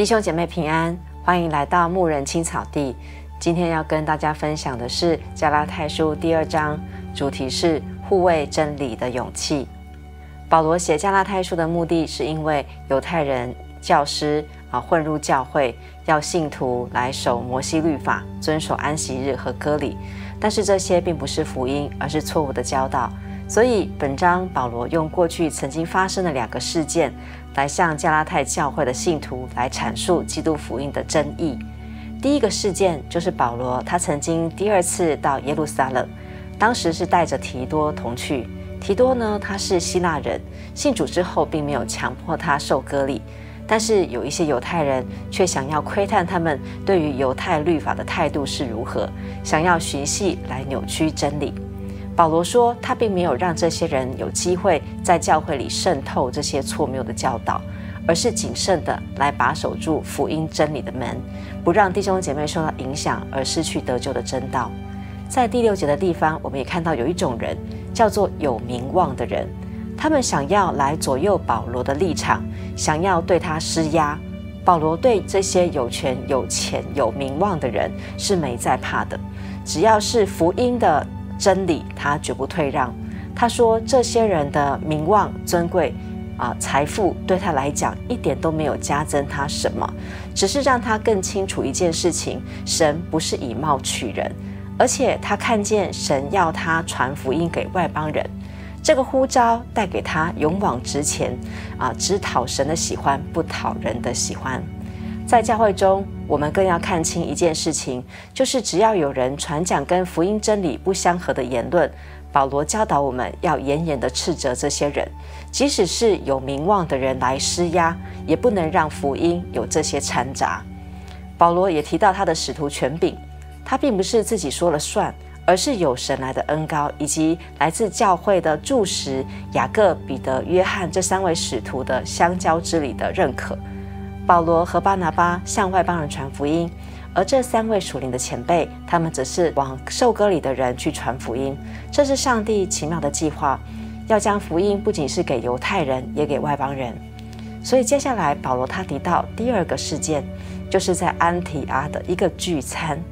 弟兄姐妹平安，欢迎来到牧人青草地。今天要跟大家分享的是加拉太书2章，主题是护卫真理的勇气。保罗写加拉太书的目的是因为犹太人教师混入教会，要信徒来守摩西律法，遵守安息日和割礼，但是这些并不是福音，而是错误的教导。所以本章保罗用过去曾经发生的2个事件来向加拉太教会的信徒来阐述基督福音的真意。第一个事件就是保罗他曾经第2次到耶路撒冷，当时是带着提多同去。提多呢，他是希腊人，信主之后并没有强迫他受割礼，但是有一些犹太人却想要窥探他们对于犹太律法的态度是如何，想要循系来扭曲真理。保罗说，他并没有让这些人有机会在教会里渗透这些错谬的教导，而是谨慎的来把守住福音真理的门，不让弟兄姐妹受到影响而失去得救的真道。在第6节的地方，我们也看到有一种人叫做有名望的人，他们想要来左右保罗的立场，想要对他施压。保罗对这些有权有钱有名望的人是没在怕的，只要是福音的真理他绝不退让。他说这些人的名望尊贵财富对他来讲一点都没有加增他什么，只是让他更清楚一件事情，神不是以貌取人，而且他看见神要他传福音给外邦人，这个呼召带给他勇往直前只讨神的喜欢，不讨人的喜欢。在教会中，我们更要看清一件事情，就是只要有人传讲跟福音真理不相合的言论，保罗教导我们要严严地斥责这些人，即使是有名望的人来施压，也不能让福音有这些掺杂。保罗也提到他的使徒权柄，他并不是自己说了算，而是有神来的恩膏，以及来自教会的柱石雅各、彼得、约翰这3位使徒的相交之礼的认可。保罗和巴拿巴向外邦人传福音，而这3位属灵的前辈，他们只是往受割礼的人去传福音。这是上帝奇妙的计划，要将福音不仅是给犹太人，也给外邦人。所以接下来保罗他提到第2个事件，就是在安提阿的一个聚餐。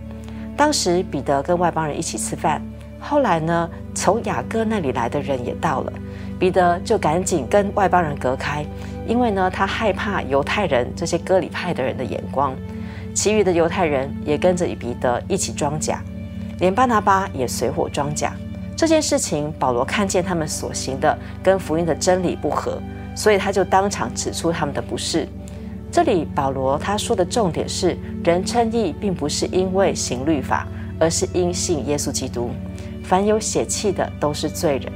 当时彼得跟外邦人一起吃饭，后来呢，从雅各那里来的人也到了，彼得就赶紧跟外邦人隔开，因为呢，他害怕犹太人这些割礼派的人的眼光。其余的犹太人也跟着彼得一起装甲，连巴拿巴也随伙装甲。这件事情保罗看见他们所行的跟福音的真理不合，所以他就当场指出他们的不是。这里保罗他说的重点是，人称义并不是因为行律法，而是因信耶稣基督。凡有血气的都是罪人，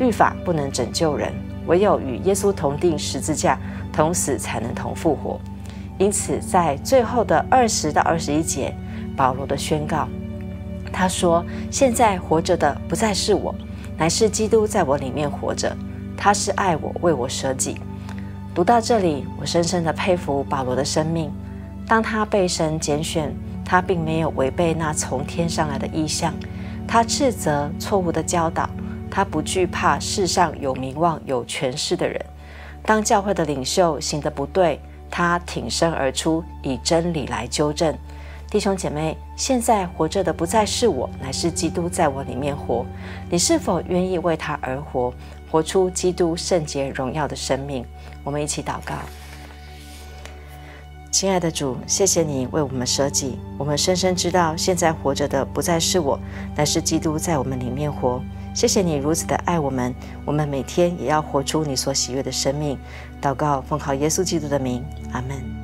律法不能拯救人，唯有与耶稣同定十字架，同死才能同复活。因此在最后的20到21节，保罗的宣告，他说，现在活着的不再是我，乃是基督在我里面活着，他是爱我，为我舍己。读到这里，我深深的佩服保罗的生命。当他被神拣选，他并没有违背那从天上来的意象，他斥责错误的教导，他不惧怕世上有名望有权势的人。当教会的领袖行得不对，他挺身而出，以真理来纠正。弟兄姐妹，现在活着的不再是我，乃是基督在我里面活。你是否愿意为他而活，活出基督圣洁荣耀的生命？我们一起祷告。亲爱的主，谢谢你为我们舍己，我们深深知道现在活着的不再是我，乃是基督在我们里面活。谢谢你如此的爱我们，我们每天也要活出你所喜悦的生命。祷告奉靠耶稣基督的名，阿们。